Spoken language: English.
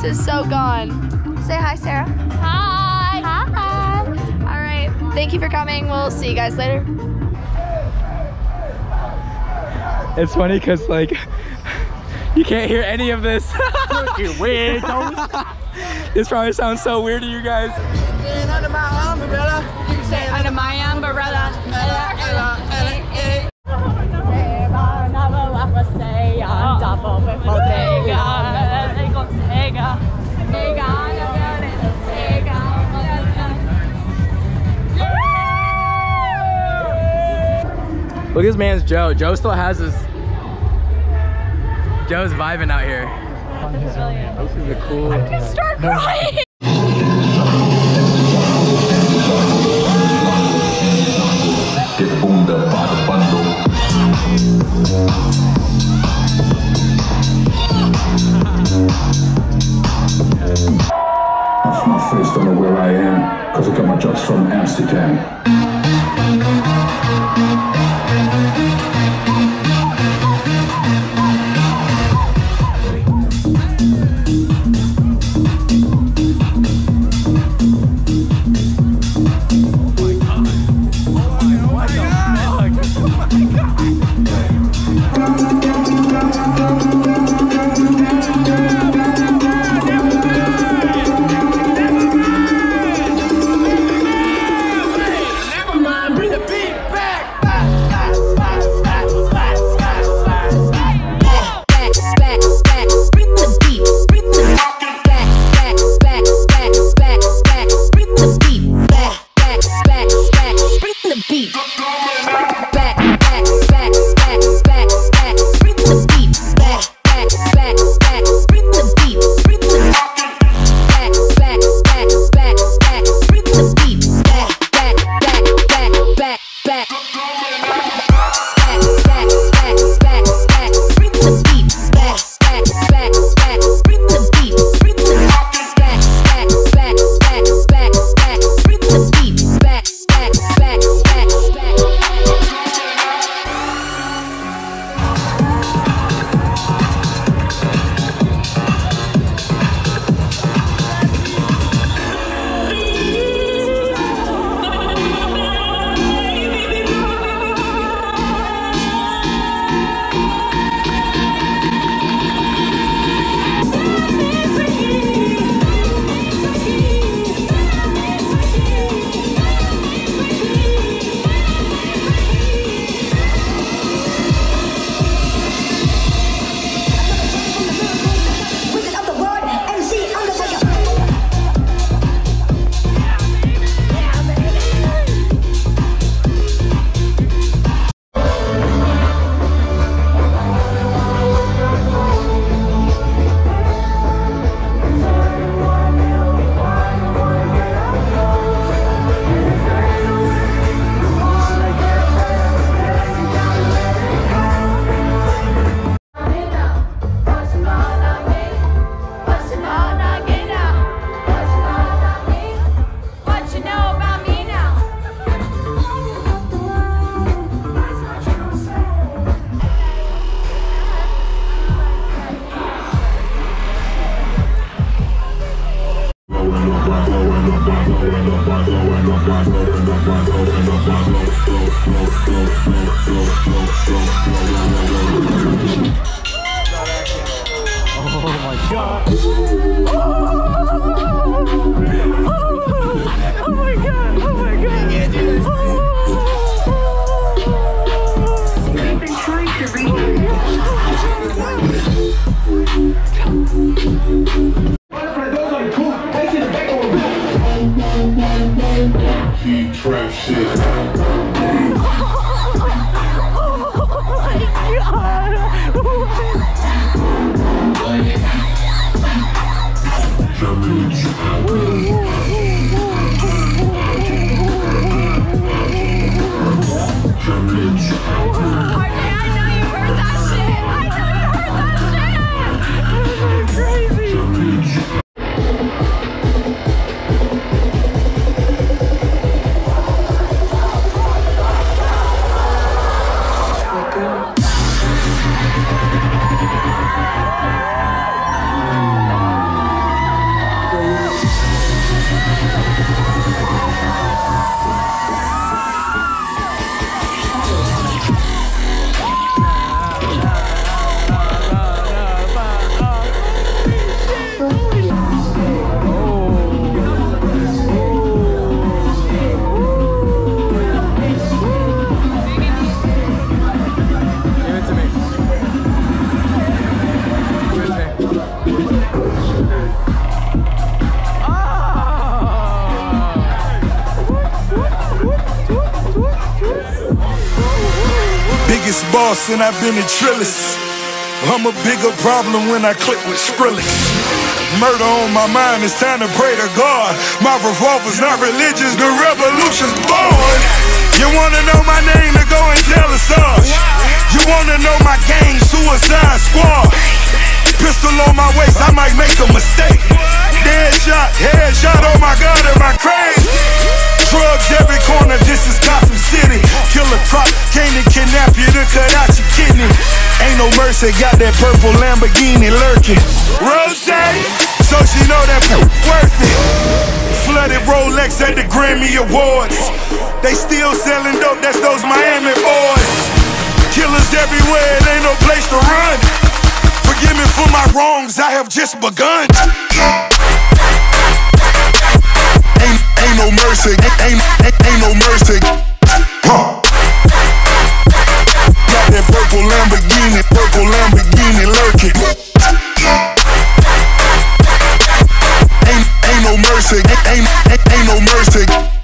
Trillis is so gone. Say hi, Sarah. Hi. Hi. All right. Thank you for coming. We'll see you guys later. It's funny because, like, you can't hear any of this. You're weird. This probably sounds so weird to you guys. Under my umbrella. You say under my umbrella. Look at this man's Joe. Joe still has his. Joe's vibing out here. This is a cool. I'm gonna start crying. Off my face, don't know where I am, cause I got my drugs from Amsterdam. biggest boss and I've been a Trillis. I'm a bigger problem when I click with Skrillex. Murder on my mind, it's time to pray to God. My revolver's not religious, the revolution's born. You wanna know my name, then go and tell us all. You wanna know my gang, Suicide Squad. Pistol on my waist, I might make a mistake. Dead shot, head shot, oh my God, am I crazy? Drugs every corner, this is Gotham City. Killer crop, came to kidnap you to cut out your kidney. Ain't no mercy, got that purple Lamborghini lurking. Rose, so she know that worth it. Flooded Rolex at the Grammy Awards. They still selling dope, that's those Miami boys. Killers everywhere, it ain't no place to run. Forgive me for my wrongs, I have just begun. Ain't no mercy, ain't no mercy. Huh. That purple Lamborghini lurking. Ain't no mercy, ain't no mercy.